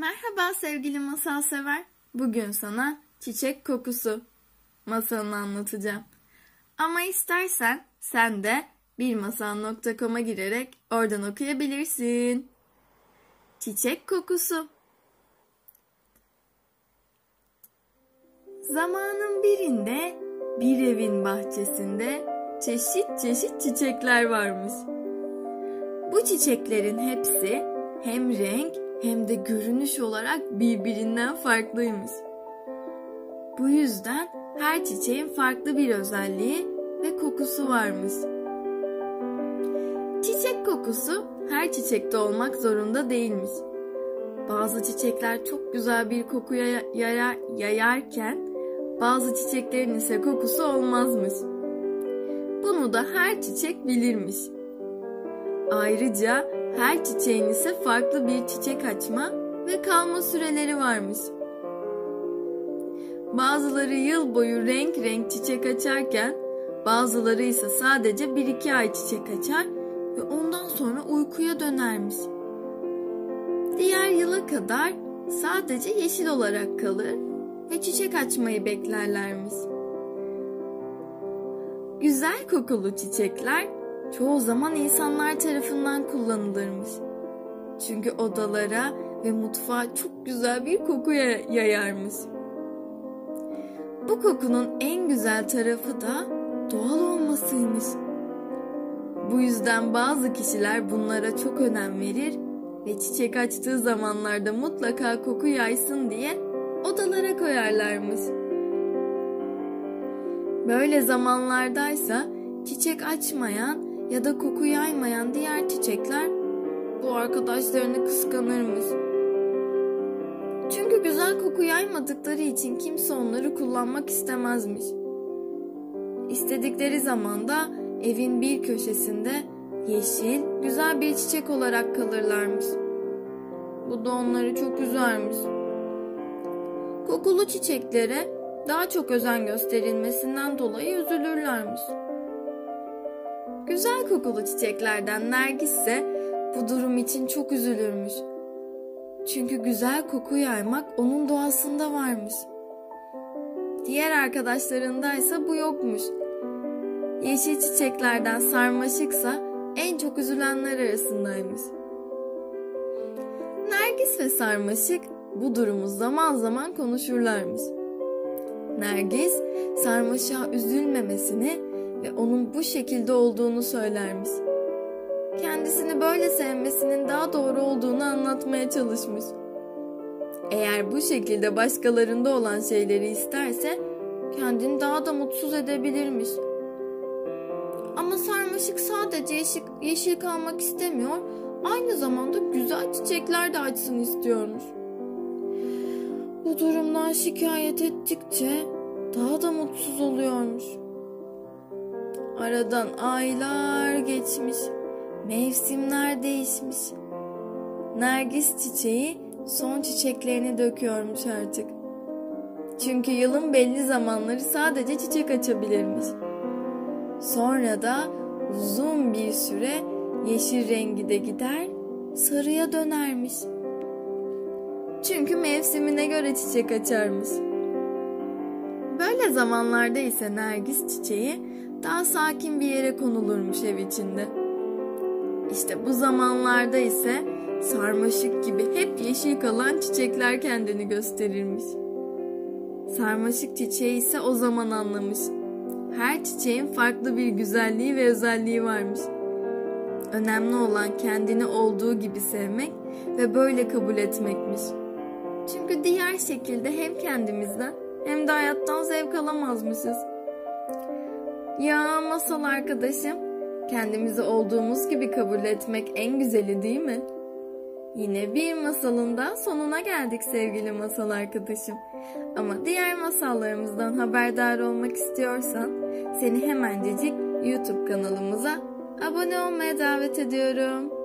Merhaba sevgili masal sever. Bugün sana çiçek kokusu masalını anlatacağım. Ama istersen sen de birmasal.com'a girerek oradan okuyabilirsin. Çiçek kokusu. Zamanın birinde bir evin bahçesinde çeşit çeşit çiçekler varmış. Bu çiçeklerin hepsi hem renk hem de görünüş olarak birbirinden farklıymış. Bu yüzden her çiçeğin farklı bir özelliği ve kokusu varmış. Çiçek kokusu her çiçekte olmak zorunda değilmiş. Bazı çiçekler çok güzel bir kokuya yayarken bazı çiçeklerin ise kokusu olmazmış. Bunu da her çiçek bilirmiş. Ayrıca her çiçeğin ise farklı bir çiçek açma ve kalma süreleri varmış. Bazıları yıl boyu renk renk çiçek açarken bazıları ise sadece 1-2 ay çiçek açar ve ondan sonra uykuya dönermiş. Diğer yıla kadar sadece yeşil olarak kalır ve çiçek açmayı beklerlermiş. Güzel kokulu çiçekler çoğu zaman insanlar tarafından kullanılırmış. Çünkü odalara ve mutfağa çok güzel bir koku yayarmış. Bu kokunun en güzel tarafı da doğal olmasıymış. Bu yüzden bazı kişiler bunlara çok önem verir ve çiçek açtığı zamanlarda mutlaka koku yaysın diye odalara koyarlarmış. Böyle zamanlardaysa çiçek açmayan ya da koku yaymayan diğer çiçekler bu arkadaşlarını kıskanırmış. Çünkü güzel koku yaymadıkları için kimse onları kullanmak istemezmiş. İstedikleri zaman da evin bir köşesinde yeşil, güzel bir çiçek olarak kalırlarmış. Bu da onları çok üzermiş. Kokulu çiçeklere daha çok özen gösterilmesinden dolayı üzülürlermiş. Güzel kokulu çiçeklerden Nergis ise bu durum için çok üzülürmüş. Çünkü güzel koku yaymak onun doğasında varmış. Diğer arkadaşlarındaysa bu yokmuş. Yeşil çiçeklerden Sarmaşık ise en çok üzülenler arasındaymış. Nergis ve Sarmaşık bu durumu zaman zaman konuşurlarmış. Nergis Sarmaşık'a üzülmemesini ve onun bu şekilde olduğunu söylermiş. Kendisini böyle sevmesinin daha doğru olduğunu anlatmaya çalışmış. Eğer bu şekilde başkalarında olan şeyleri isterse kendini daha da mutsuz edebilirmiş. Ama Sarmaşık sadece yeşil kalmak istemiyor, aynı zamanda güzel çiçekler de açsın istiyormuş. Bu durumdan şikayet ettikçe daha da mutsuz oluyormuş. Aradan aylar geçmiş, mevsimler değişmiş. Nergis çiçeği son çiçeklerini döküyormuş artık. Çünkü yılın belli zamanları sadece çiçek açabilirmiş. Sonra da uzun bir süre yeşil rengi de gider, sarıya dönermiş. Çünkü mevsimine göre çiçek açarmış. Böyle zamanlarda ise Nergis çiçeği daha sakin bir yere konulurmuş ev içinde. İşte bu zamanlarda ise Sarmaşık gibi hep yeşil kalan çiçekler kendini gösterirmiş. Sarmaşık çiçeği ise o zaman anlamış. Her çiçeğin farklı bir güzelliği ve özelliği varmış. Önemli olan kendini olduğu gibi sevmek ve böyle kabul etmekmiş. Çünkü diğer şekilde hem kendimizden hem de hayattan zevk alamazmışız. Ya masal arkadaşım, kendimizi olduğumuz gibi kabul etmek en güzeli değil mi? Yine bir masalın da sonuna geldik sevgili masal arkadaşım. Ama diğer masallarımızdan haberdar olmak istiyorsan seni hemencecik YouTube kanalımıza abone olmaya davet ediyorum.